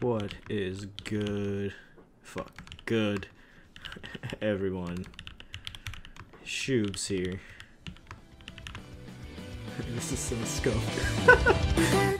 What is good? Fuck. Good. Everyone. Shoobs here. This is so scuffed.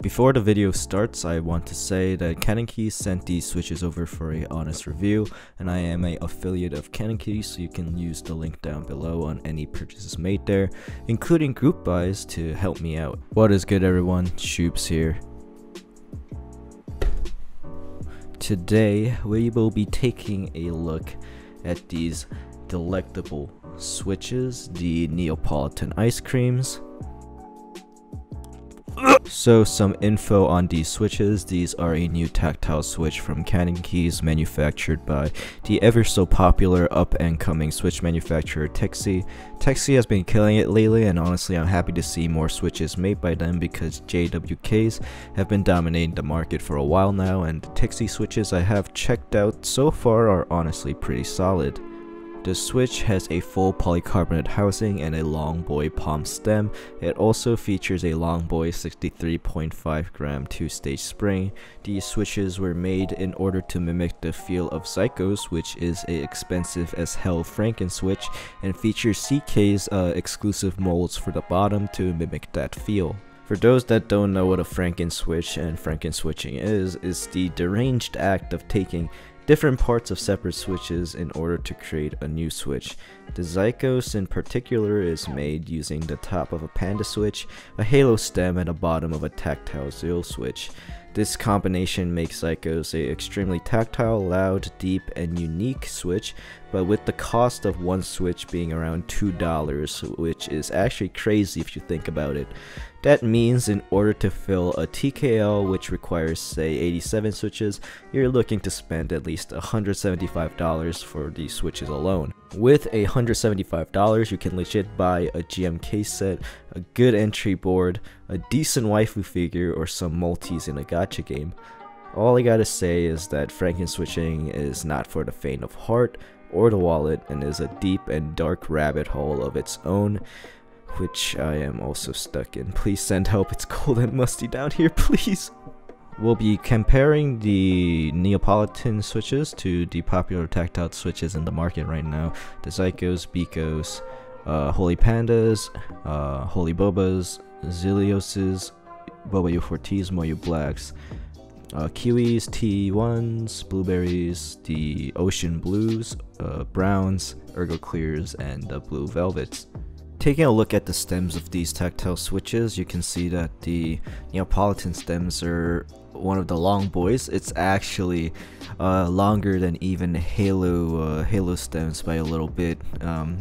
Before the video starts, I want to say that Cannon Keys sent these switches over for a honest review, and I am an affiliate of Cannon Keys, so you can use the link down below on any purchases made there, including group buys, to help me out. What is good everyone, Shoobs here. Today we will be taking a look at these delectable switches, the Neapolitan Ice Creams. So some info on these switches. These are a new tactile switch from Cannon Keys, manufactured by the ever so popular up and coming switch manufacturer Texi. Texi has been killing it lately, and honestly I'm happy to see more switches made by them because JWKs have been dominating the market for a while now, and the Texi switches I have checked out so far are honestly pretty solid. The switch has a full polycarbonate housing and a long boy palm stem. It also features a long boy 63.5 gram 2-stage spring. These switches were made in order to mimic the feel of Zykos, which is a expensive as hell Franken Switch, and features CK's exclusive molds for the bottom to mimic that feel. For those that don't know what a Franken Switch and Franken switching is the deranged act of taking different parts of separate switches in order to create a new switch. The Zykos in particular is made using the top of a panda switch, a halo stem, and the bottom of a tactile Zilioses switch. This combination makes Zykos an extremely tactile, loud, deep, and unique switch, but with the cost of one switch being around $2, which is actually crazy if you think about it. That means in order to fill a TKL, which requires say 87 switches, you're looking to spend at least $175 for these switches alone. With $175, you can legit buy a GMK set, a good entry board, a decent waifu figure, or some multis in a gacha game. All I gotta say is that Franken switching is not for the faint of heart or the wallet, and is a deep and dark rabbit hole of its own, which I am also stuck in. Please send help, it's cold and musty down here, please. We'll be comparing the Neapolitan switches to the popular tactile switches in the market right now. The Zykos, Bycos, Holy Pandas, Holy Bobas, Zilioses, Boba U4Ts, Moyu Blacks, Kiwis, T1s, Blueberries, the Ocean Blues, Browns, Ergo Clears, and the Blue Velvets. Taking a look at the stems of these tactile switches, you can see that the Neapolitan stems are one of the long boys. It's actually longer than even Halo stems by a little bit,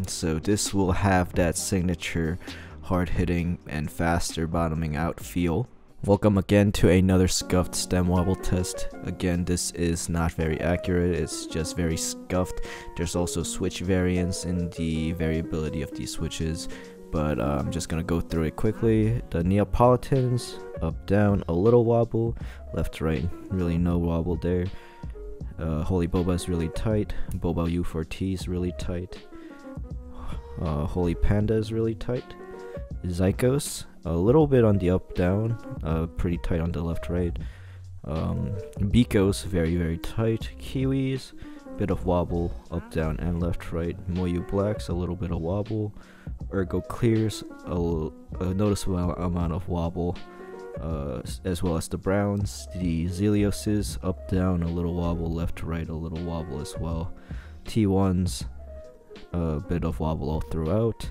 so this will have that signature hard-hitting and faster bottoming out feel. Welcome again to another scuffed stem wobble test. Again, this is not very accurate, it's just very scuffed. There's also switch variance in the variability of these switches, but I'm just gonna go through it quickly. The Neapolitans, up down, a little wobble, left to right, really no wobble there. Holy Boba is really tight, Boba U4T is really tight, Holy Panda is really tight, Zykos a little bit on the up down, pretty tight on the left right, Bycos very, very tight, Kiwis bit of wobble up down and left right, Moyu Blacks a little bit of wobble, Ergo Clears a noticeable amount of wobble, as well as the Browns, the Zilioses up down a little wobble, left right a little wobble as well, T1s a bit of wobble all throughout,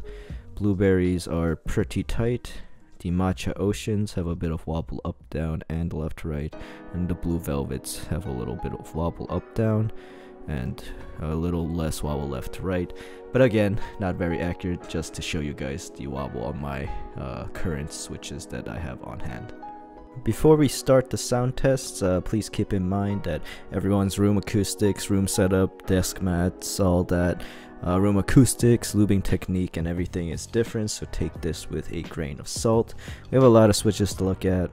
Blueberries are pretty tight, the Matcha Oceans have a bit of wobble up down and left right, and the Blue Velvets have a little bit of wobble up down and a little less wobble left right, but again not very accurate, just to show you guys the wobble on my current switches that I have on hand. Before we start the sound tests, please keep in mind that everyone's room acoustics, room setup, desk mats, all that Room acoustics, lubing technique, and everything is different, so take this with a grain of salt. We have a lot of switches to look at.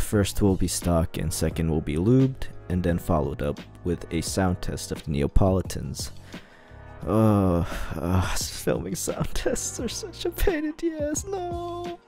First will be stock and second will be lubed, and then followed up with a sound test of the Neapolitans. Filming sound tests are such a pain in the ass, no!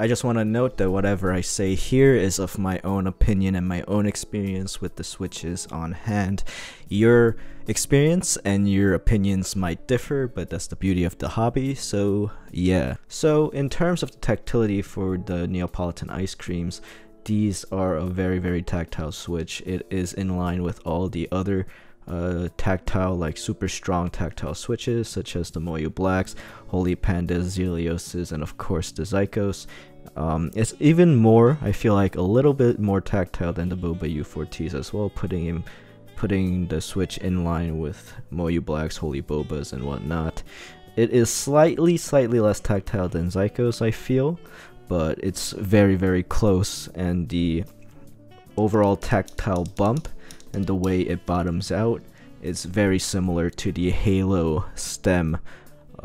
I just want to note that whatever I say here is of my own opinion and my own experience with the switches on hand. Your experience and your opinions might differ, but that's the beauty of the hobby, so yeah. So in terms of the tactility for the Neapolitan ice creams, these are a very, very tactile switch. It is in line with all the other tactile, like super strong tactile switches, such as the Moyu Blacks, Holy Pandas, Zilioses, and of course the Zykos. It's even more, I feel like, a little bit more tactile than the Boba U4Ts as well, putting the switch in line with Moyu Blacks, Holy Bobas, and whatnot. It is slightly less tactile than Zykos, I feel, but it's very, very close, and the overall tactile bump and the way it bottoms out is very similar to the Halo stem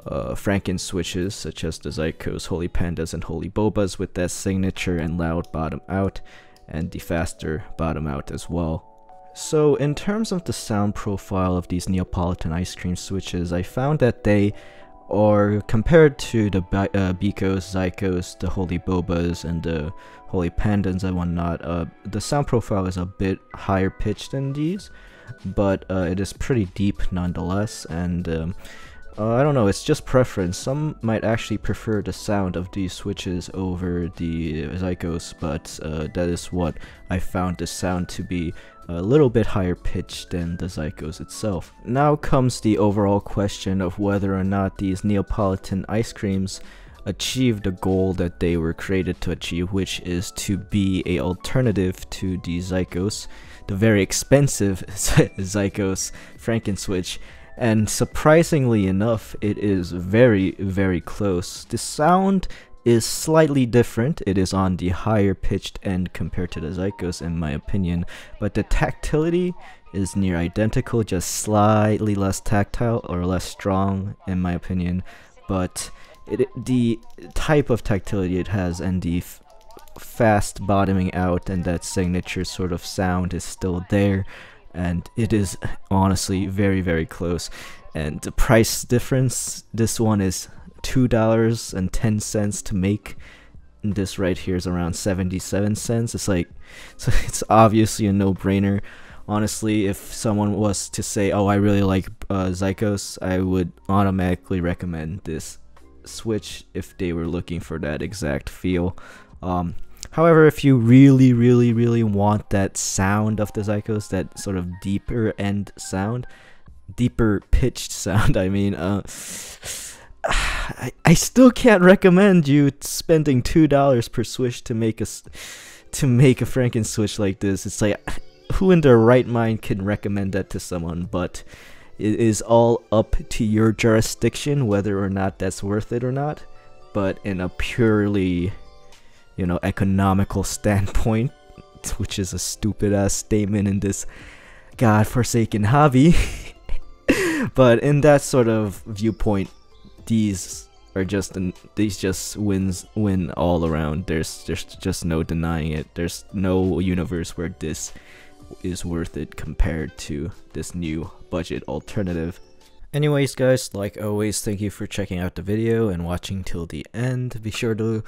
Franken switches, such as the Zykos, Holy Pandas, and Holy Bobas, with that signature and loud bottom out and the faster bottom out as well. So in terms of the sound profile of these Neapolitan ice cream switches, I found that they are compared to the Bycos, Zykos, the Holy Bobas, and the Holy Pandas and whatnot. The sound profile is a bit higher pitched than these, but it is pretty deep nonetheless, and I don't know, it's just preference. Some might actually prefer the sound of these switches over the Zykos, but that is what I found the sound to be, a little bit higher pitched than the Zykos itself. Now comes the overall question of whether or not these Neapolitan ice creams achieve the goal that they were created to achieve, which is to be an alternative to the Zykos, the very expensive Zykos Franken Switch. And surprisingly enough, it is very, very close. The sound is slightly different. It is on the higher pitched end compared to the Zykos, in my opinion, but the tactility is near identical, just slightly less tactile or less strong, in my opinion. But the type of tactility it has and the fast bottoming out and that signature sort of sound is still there. And it is honestly very, very close. And the price difference, this one is $2.10 to make. And this right here is around 77 cents. It's like, so it's obviously a no-brainer. Honestly, if someone was to say, oh, I really like Zykos, I would automatically recommend this switch if they were looking for that exact feel. However, if you really, really, really want that sound of the Zykos, that sort of deeper end sound, deeper pitched sound, I mean, I still can't recommend you spending $2 per switch to make a Franken switch like this. It's like, who in their right mind can recommend that to someone? But it is all up to your jurisdiction whether or not that's worth it or not. But in a purely, you know, economical standpoint, which is a stupid ass statement in this godforsaken hobby, but in that sort of viewpoint, these are just win all around. There's just no denying it. There's no universe where this is worth it compared to this new budget alternative. Anyways guys, like always, thank you for checking out the video and watching till the end. Be sure to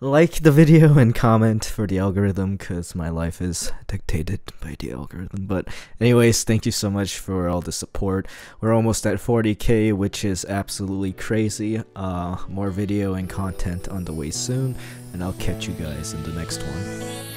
like the video and comment for the algorithm, because my life is dictated by the algorithm. But anyways, thank you so much for all the support. We're almost at 40k, which is absolutely crazy. More video and content on the way soon, and I'll catch you guys in the next one.